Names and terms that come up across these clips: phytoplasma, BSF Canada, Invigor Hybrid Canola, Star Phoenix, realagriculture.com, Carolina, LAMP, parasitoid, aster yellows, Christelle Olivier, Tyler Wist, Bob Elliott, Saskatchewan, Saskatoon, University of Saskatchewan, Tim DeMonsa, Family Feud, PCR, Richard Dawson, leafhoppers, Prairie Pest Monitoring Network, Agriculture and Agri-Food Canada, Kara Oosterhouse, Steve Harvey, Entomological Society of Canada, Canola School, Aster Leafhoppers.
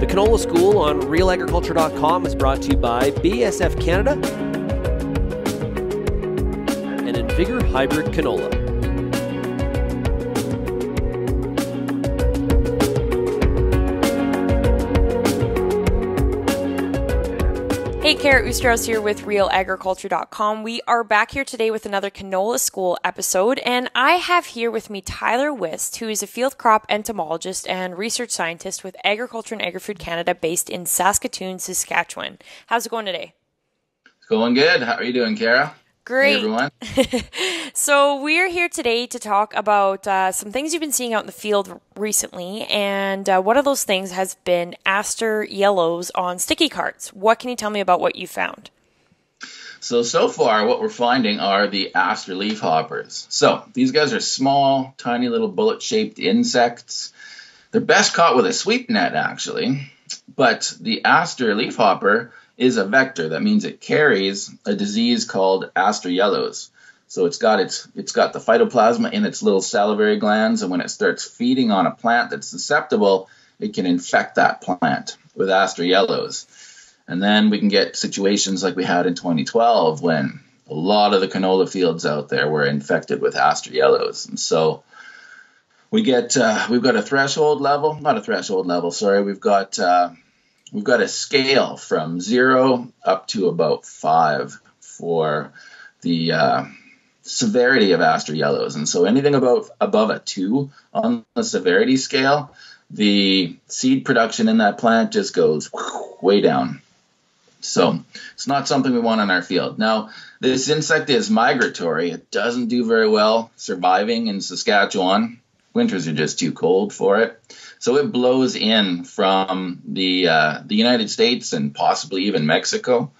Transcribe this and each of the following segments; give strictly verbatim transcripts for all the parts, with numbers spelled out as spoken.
The Canola School on real agriculture dot com is brought to you by B S F Canada and Invigor Hybrid Canola. Hey, Kara Oosterhouse here with real agriculture dot com. We are back here today with another Canola School episode, and I have here with me Tyler Wist, who is a field crop entomologist and research scientist with Agriculture and Agri-Food Canada based in Saskatoon, Saskatchewan. How's it going today? It's going good. How are you doing, Kara? Great. Hey, everyone. So we're here today to talk about uh, some things you've been seeing out in the field recently, and uh, one of those things has been aster yellows on sticky cards. What can you tell me about what you found? So, so far what we're finding are the aster leafhoppers. So these guys are small, tiny little bullet-shaped insects. They're best caught with a sweep net, actually, but the aster leafhopper is a vector. That means it carries a disease called aster yellows. So it's got its it's got the phytoplasma in its little salivary glands, and when it starts feeding on a plant that's susceptible, it can infect that plant with aster yellows. And then we can get situations like we had in twenty twelve when a lot of the canola fields out there were infected with aster yellows. And so we get uh, we've got a threshold level, not a threshold level, sorry, we've got uh, We've got a scale from zero up to about five for the uh, severity of aster yellows. And so anything about, above a two on the severity scale, the seed production in that plant just goes way down. So it's not something we want on our field. Now, this insect is migratory. It doesn't do very well surviving in Saskatchewan. Winters are just too cold for it. So it blows in from the, uh, the United States and possibly even Mexico.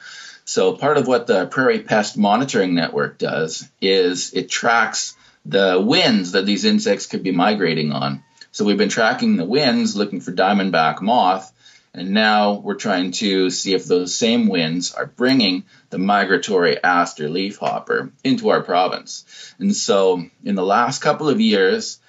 So part of what the Prairie Pest Monitoring Network does is it tracks the winds that these insects could be migrating on. So we've been tracking the winds, looking for diamondback moth, and now we're trying to see if those same winds are bringing the migratory aster leafhopper into our province. And so in the last couple of years,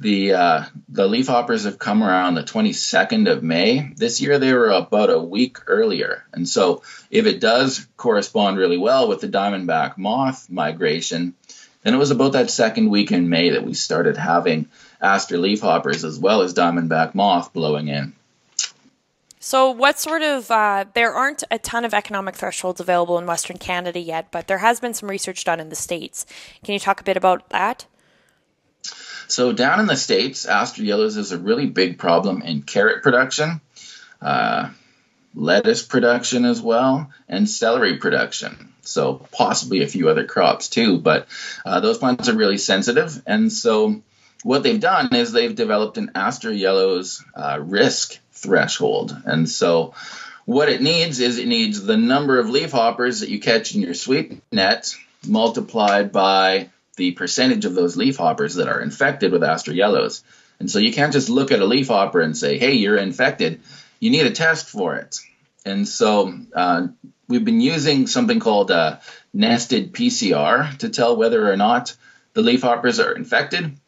The, uh, the leafhoppers have come around the twenty-second of May. This year, they were about a week earlier. And so if it does correspond really well with the diamondback moth migration, then it was about that second week in May that we started having aster leafhoppers as well as diamondback moth blowing in. So what sort of, uh, there aren't a ton of economic thresholds available in Western Canada yet, but there has been some research done in the States. Can you talk a bit about that? So down in the States, aster yellows is a really big problem in carrot production, uh, lettuce production as well, and celery production. So possibly a few other crops too, but uh, those plants are really sensitive. And so what they've done is they've developed an aster yellows uh, risk threshold. And so what it needs is it needs the number of leafhoppers that you catch in your sweep net multiplied by the percentage of those leafhoppers that are infected with aster yellows. And so you can't just look at a leafhopper and say, hey, you're infected. You need a test for it. And so uh, we've been using something called uh, nested P C R to tell whether or not the leafhoppers are infected,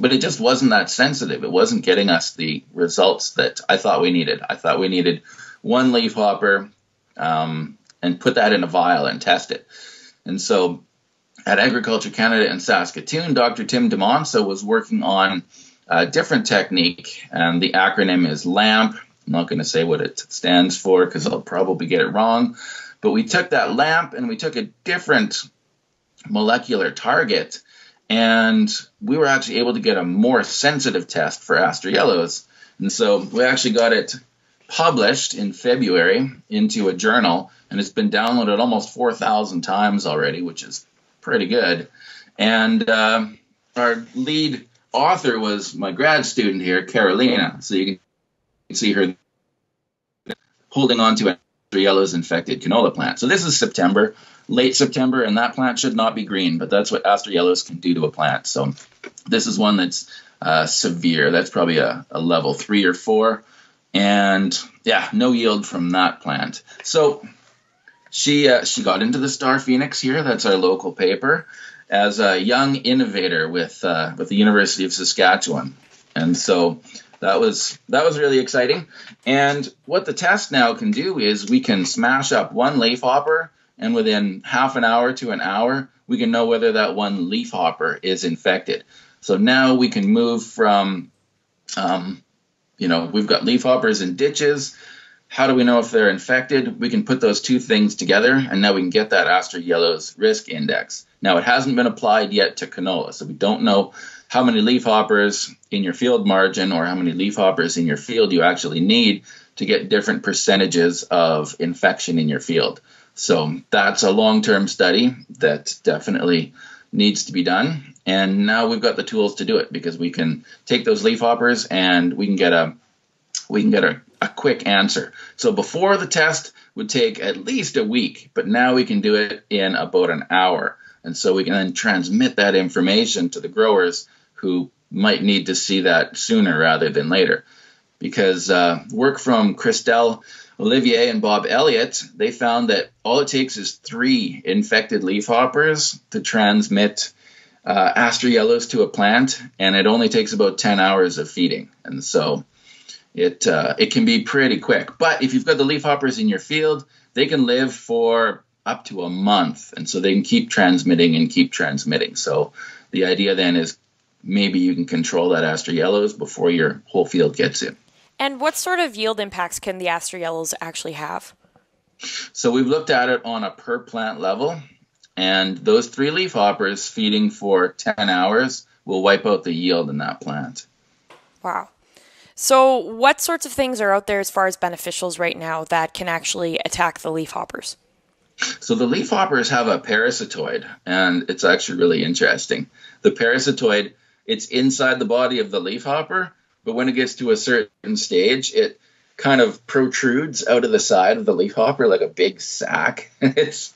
but it just wasn't that sensitive. It wasn't getting us the results that I thought we needed. I thought we needed one leafhopper um, and put that in a vial and test it. And so at Agriculture Canada in Saskatoon, Doctor Tim DeMonsa was working on a different technique, and the acronym is LAMP. I'm not going to say what it stands for because I'll probably get it wrong. But we took that LAMP and we took a different molecular target, and we were actually able to get a more sensitive test for aster yellows. And so we actually got it published in February into a journal, and it's been downloaded almost four thousand times already, which is pretty good. And uh, our lead author was my grad student here, Carolina. So you can see her holding on to an aster yellows infected canola plant. So this is September, late September, and that plant should not be green, but that's what aster yellows can do to a plant. So this is one that's uh, severe. That's probably a, a level three or four. And yeah, no yield from that plant. So She, uh, she got into the Star Phoenix here, that's our local paper, as a young innovator with, uh, with the University of Saskatchewan. And so that was that was really exciting. And what the test now can do is we can smash up one leaf hopper, and within half an hour to an hour, we can know whether that one leaf hopper is infected. So now we can move from, um, you know, we've got leaf hoppers in ditches. How do we know if they're infected? We can put those two things together, and now we can get that aster yellows risk index. Now, it hasn't been applied yet to canola, so we don't know how many leaf hoppers in your field margin or how many leaf hoppers in your field you actually need to get different percentages of infection in your field. So that's a long-term study that definitely needs to be done. And now we've got the tools to do it, because we can take those leaf hoppers and we can get a we can get a, a quick answer. So before the test would take at least a week, but now we can do it in about an hour. And so we can then transmit that information to the growers who might need to see that sooner rather than later. Because uh, work from Christelle Olivier and Bob Elliott, they found that all it takes is three infected leaf hoppers to transmit uh, aster yellows to a plant, and it only takes about ten hours of feeding. And so it, uh, it can be pretty quick. But if you've got the leaf hoppers in your field, they can live for up to a month, and so they can keep transmitting and keep transmitting. So the idea then is maybe you can control that aster yellows before your whole field gets in. And what sort of yield impacts can the aster yellows actually have? So we've looked at it on a per plant level, and those three leaf hoppers feeding for ten hours will wipe out the yield in that plant. Wow. So what sorts of things are out there as far as beneficials right now that can actually attack the leaf hoppers? So the leaf hoppers have a parasitoid, and it's actually really interesting. The parasitoid, it's inside the body of the leaf hopper, but when it gets to a certain stage, it kind of protrudes out of the side of the leaf hopper like a big sack. It's,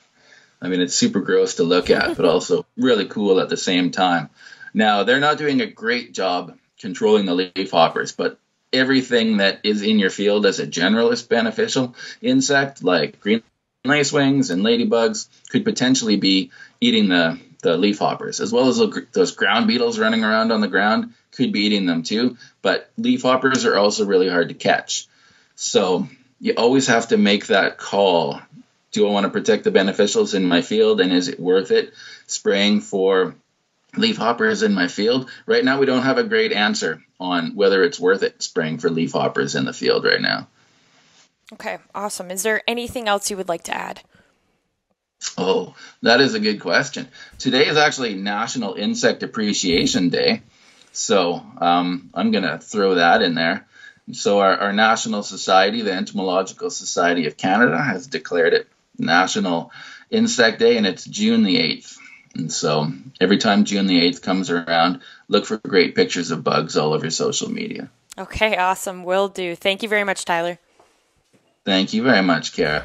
I mean, it's super gross to look at, but also really cool at the same time. Now, they're not doing a great job controlling the leaf hoppers, but everything that is in your field as a generalist beneficial insect, like green lacewings and ladybugs, could potentially be eating the, the leaf hoppers, as well as those ground beetles running around on the ground could be eating them too. But leaf hoppers are also really hard to catch. So you always have to make that call. Do I want to protect the beneficials in my field, and is it worth it spraying for leaf hoppers in my field? Right now, we don't have a great answer on whether it's worth it spraying for leaf hoppers in the field right now. Okay, awesome. Is there anything else you would like to add? Oh, that is a good question. Today is actually National Insect Appreciation Day, so um, I'm going to throw that in there. So our, our national society, the Entomological Society of Canada, has declared it National Insect Day, and it's June the eighth. And so every time June the eighth comes around, look for great pictures of bugs all over social media. Okay, awesome. Will do. Thank you very much, Tyler. Thank you very much, Kara.